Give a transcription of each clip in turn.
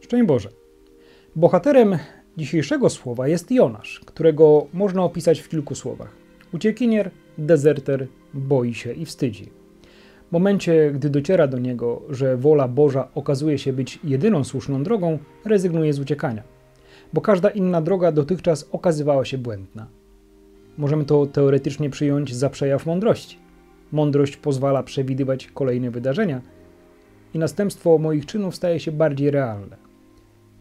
Szczęść Boże! Bohaterem dzisiejszego słowa jest Jonasz, którego można opisać w kilku słowach. Uciekinier, dezerter, boi się i wstydzi. W momencie, gdy dociera do niego, że wola Boża okazuje się być jedyną słuszną drogą, rezygnuje z uciekania, bo każda inna droga dotychczas okazywała się błędna. Możemy to teoretycznie przyjąć za przejaw mądrości. Mądrość pozwala przewidywać kolejne wydarzenia i następstwo moich czynów staje się bardziej realne.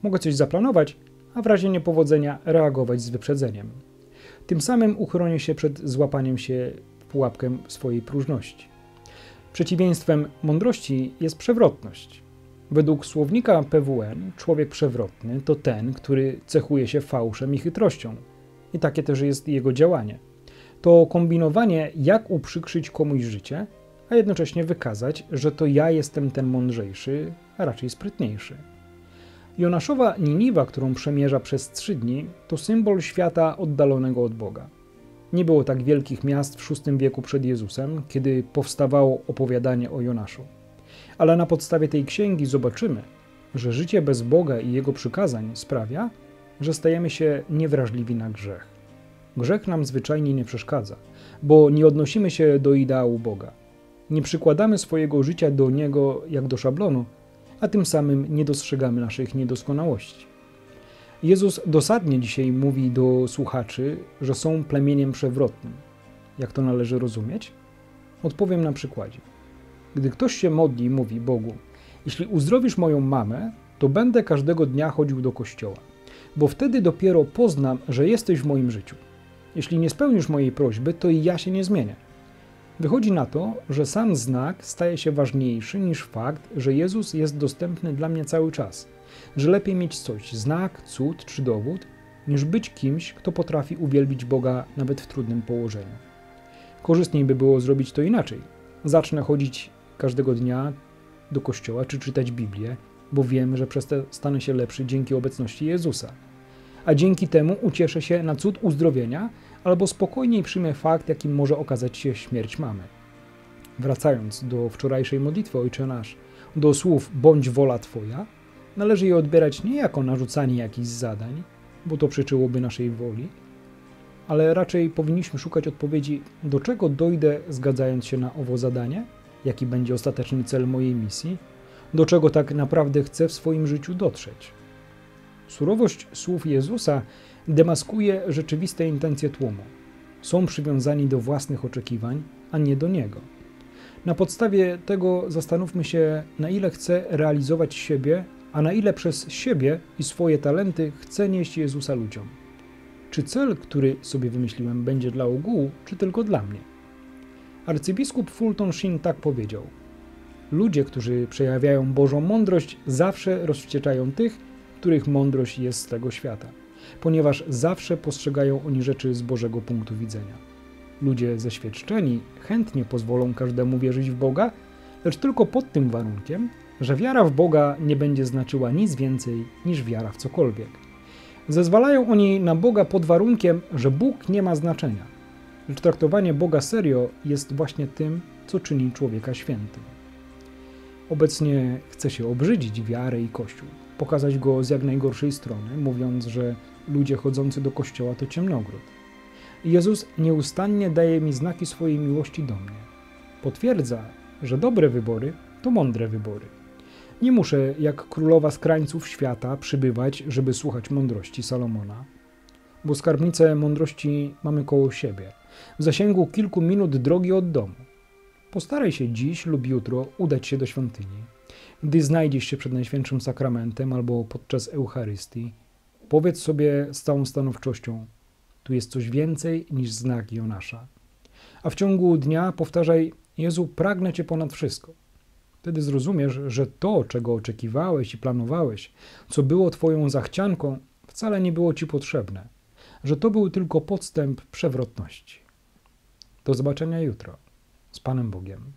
Mogę coś zaplanować, a w razie niepowodzenia reagować z wyprzedzeniem. Tym samym uchronię się przed złapaniem się w pułapkę swojej próżności. Przeciwieństwem mądrości jest przewrotność. Według słownika PWN człowiek przewrotny to ten, który cechuje się fałszem i chytrością. I takie też jest jego działanie. To kombinowanie, jak uprzykrzyć komuś życie, a jednocześnie wykazać, że to ja jestem ten mądrzejszy, a raczej sprytniejszy. Jonaszowa Niniwa, którą przemierza przez 3 dni, to symbol świata oddalonego od Boga. Nie było tak wielkich miast w VI wieku przed Jezusem, kiedy powstawało opowiadanie o Jonaszu. Ale na podstawie tej księgi zobaczymy, że życie bez Boga i Jego przykazań sprawia, że stajemy się niewrażliwi na grzech. Grzech nam zwyczajnie nie przeszkadza, bo nie odnosimy się do ideału Boga. Nie przykładamy swojego życia do Niego jak do szablonu, a tym samym nie dostrzegamy naszych niedoskonałości. Jezus dosadnie dzisiaj mówi do słuchaczy, że są plemieniem przewrotnym. Jak to należy rozumieć? Odpowiem na przykładzie. Gdy ktoś się modli i mówi Bogu, jeśli uzdrowisz moją mamę, to będę każdego dnia chodził do kościoła, bo wtedy dopiero poznam, że jesteś w moim życiu. Jeśli nie spełnisz mojej prośby, to i ja się nie zmienię. Wychodzi na to, że sam znak staje się ważniejszy niż fakt, że Jezus jest dostępny dla mnie cały czas, że lepiej mieć coś, znak, cud czy dowód, niż być kimś, kto potrafi uwielbić Boga nawet w trudnym położeniu. Korzystniej by było zrobić to inaczej. Zacznę chodzić każdego dnia do kościoła czy czytać Biblię, bo wiem, że przez to stanę się lepszy dzięki obecności Jezusa. A dzięki temu ucieszę się na cud uzdrowienia, albo spokojniej przyjmę fakt, jakim może okazać się śmierć mamy. Wracając do wczorajszej modlitwy Ojcze Nasz, do słów bądź wola Twoja, należy je odbierać nie jako narzucanie jakichś zadań, bo to przeczyłoby naszej woli, ale raczej powinniśmy szukać odpowiedzi, do czego dojdę zgadzając się na owo zadanie, jaki będzie ostateczny cel mojej misji, do czego tak naprawdę chcę w swoim życiu dotrzeć. Surowość słów Jezusa demaskuje rzeczywiste intencje tłumu. Są przywiązani do własnych oczekiwań, a nie do Niego. Na podstawie tego zastanówmy się, na ile chcę realizować siebie, a na ile przez siebie i swoje talenty chcę nieść Jezusa ludziom. Czy cel, który sobie wymyśliłem, będzie dla ogółu, czy tylko dla mnie? Arcybiskup Fulton Sheen tak powiedział: ludzie, którzy przejawiają Bożą mądrość, zawsze rozwścieczają tych, których mądrość jest z tego świata, ponieważ zawsze postrzegają oni rzeczy z Bożego punktu widzenia. Ludzie zaświadczeni chętnie pozwolą każdemu wierzyć w Boga, lecz tylko pod tym warunkiem, że wiara w Boga nie będzie znaczyła nic więcej niż wiara w cokolwiek. Zezwalają oni na Boga pod warunkiem, że Bóg nie ma znaczenia, lecz traktowanie Boga serio jest właśnie tym, co czyni człowieka świętym. Obecnie chce się obrzydzić wiarę i Kościół, pokazać go z jak najgorszej strony, mówiąc, że ludzie chodzący do kościoła to ciemnogród. Jezus nieustannie daje mi znaki swojej miłości do mnie. Potwierdza, że dobre wybory to mądre wybory. Nie muszę, jak królowa z krańców świata, przybywać, żeby słuchać mądrości Salomona, bo skarbnicę mądrości mamy koło siebie, w zasięgu kilku minut drogi od domu. Postaraj się dziś lub jutro udać się do świątyni. Gdy znajdziesz się przed Najświętszym Sakramentem albo podczas Eucharystii, powiedz sobie z całą stanowczością: tu jest coś więcej niż znak Jonasza. A w ciągu dnia powtarzaj: Jezu, pragnę Cię ponad wszystko. Wtedy zrozumiesz, że to, czego oczekiwałeś i planowałeś, co było Twoją zachcianką, wcale nie było Ci potrzebne, że to był tylko podstęp przewrotności. Do zobaczenia jutro. Z Panem Bogiem.